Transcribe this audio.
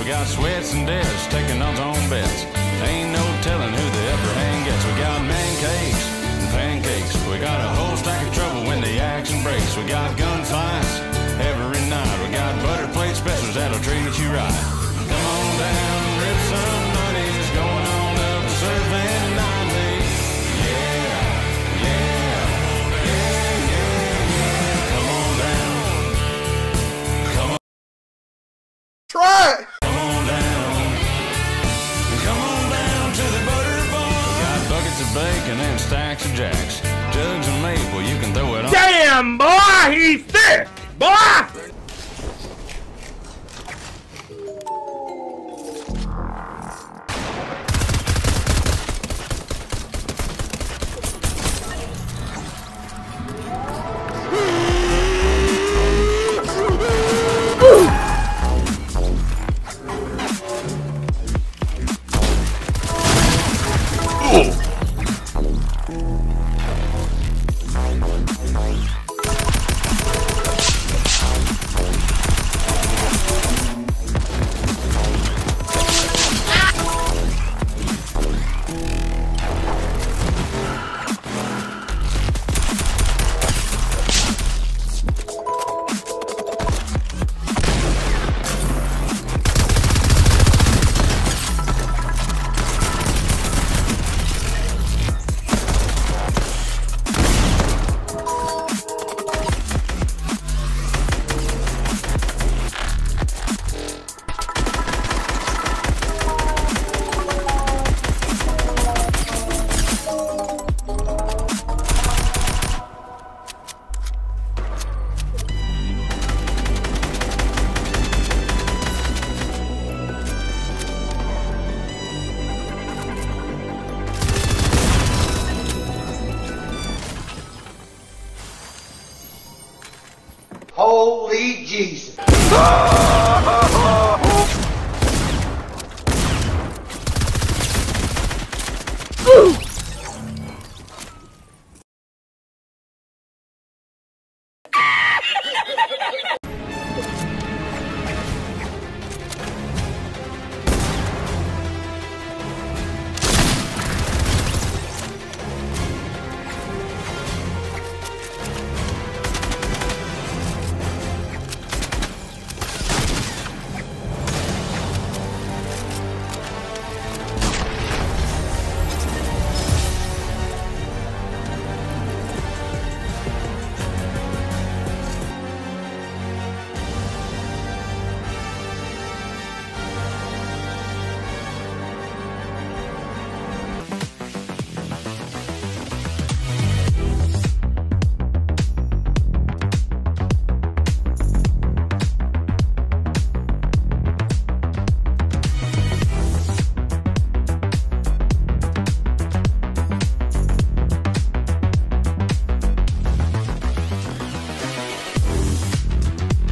We got sweats and debts, taking odds on bets. Ain't no telling who the upper hand gets. We got man cakes and pancakes. We got a whole stack of trouble when the action breaks. We got gun fights every night. We got butter plate specials that'll treat you right. Come on down, rip some money. It's going on up the surf and 90. Yeah, yeah, yeah, yeah, yeah. Come on down. Come on. Try it. Bacon and stacks of jacks, jugs and maple, you can throw it on. Damn, boy, he's thick, boy!